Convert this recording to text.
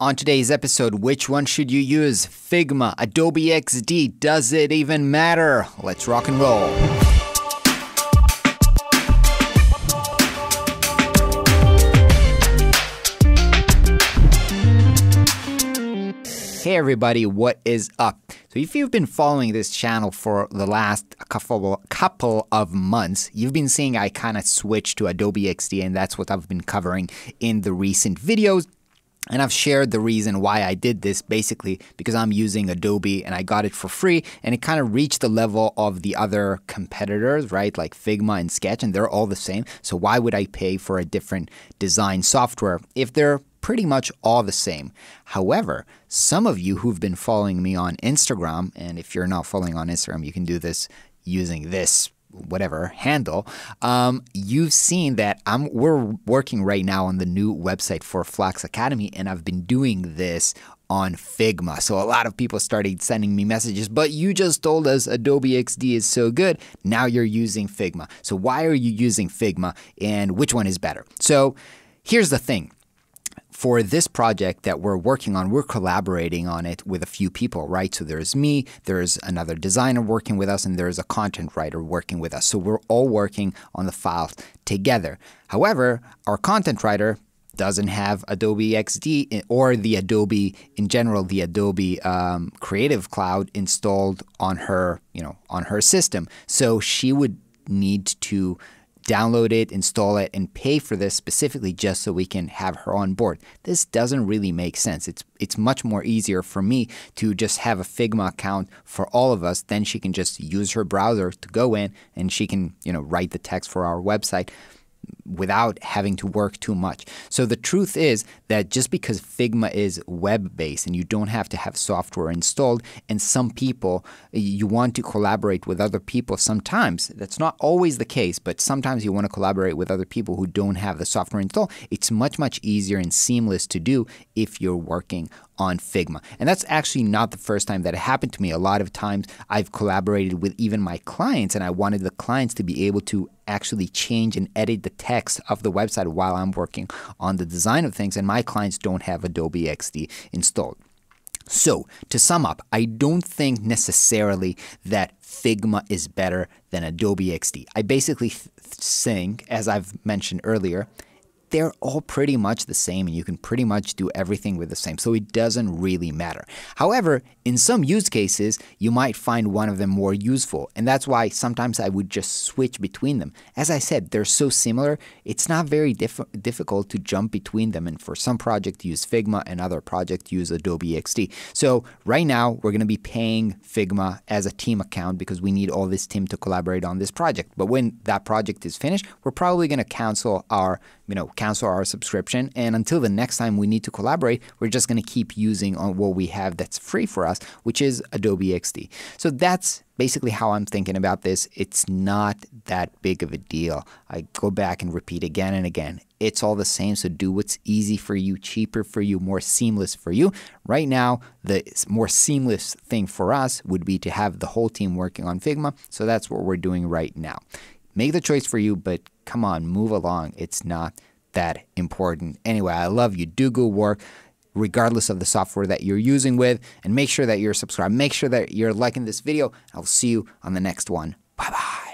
On today's episode, which one should you use? Figma, Adobe XD, does it even matter? Let's rock and roll. Hey everybody, what is up? So if you've been following this channel for the last couple of months, you've been seeing I kind of switched to Adobe XD, and that's what I've been covering in the recent videos. And I've shared the reason why I did this, basically because I'm using Adobe and I got it for free, and it kind of reached the level of the other competitors, right? Like Figma and Sketch, and they're all the same. So why would I pay for a different design software if they're pretty much all the same? However, some of you who've been following me on Instagram, and if you're not following on Instagram, you can do this using this whatever handle, you've seen that we're working right now on the new website for Flux Academy, and I've been doing this on Figma. So a lot of people started sending me messages, but you just told us Adobe XD is so good, now you're using Figma. So why are you using Figma and which one is better? So here's the thing. For this project that we're working on, we're collaborating on it with a few people, right? So there's me, there's another designer working with us, and there's a content writer working with us. So we're all working on the file together. However, our content writer doesn't have Adobe XD or the Adobe, in general, the Adobe Creative Cloud installed on her, on her system. So she would need to download it, install it, and pay for this specifically just so we can have her on board. This doesn't really make sense. It's much more easier for me to just have a Figma account for all of us. Then she can just use her browser to go in, and she can, write the text for our website without having to work too much. So the truth is that just because Figma is web-based and you don't have to have software installed, and some people, you want to collaborate with other people sometimes, that's not always the case, but sometimes you want to collaborate with other people who don't have the software installed, it's much, much easier and seamless to do if you're working on Figma. And that's actually not the first time that it happened to me. A lot of times I've collaborated with even my clients, and I wanted the clients to be able to actually change and edit the text of the website while I'm working on the design of things, and my clients don't have Adobe XD installed. So to sum up, I don't think necessarily that Figma is better than Adobe XD. I basically think, as I've mentioned earlier, they're all pretty much the same, and you can pretty much do everything with the same, so it doesn't really matter. However, in some use cases, you might find one of them more useful, and that's why sometimes I would just switch between them. As I said, they're so similar, it's not very difficult to jump between them, and for some project use Figma, and other project use Adobe XD. So right now, we're going to be paying Figma as a team account because we need all this team to collaborate on this project. But when that project is finished, we're probably going to cancel our, cancel our subscription, and until the next time we need to collaborate, we're just going to keep using on what we have that's free for us, which is Adobe XD. So that's basically how I'm thinking about this. It's not that big of a deal. I go back and repeat again and again. It's all the same, so do what's easy for you, cheaper for you, more seamless for you. Right now, the more seamless thing for us would be to have the whole team working on Figma, so that's what we're doing right now. Make the choice for you, but come on, move along. It's not that important. Anyway, I love you. Do good work regardless of the software that you're using with, and make sure that you're subscribed. Make sure that you're liking this video. I'll see you on the next one. Bye-bye.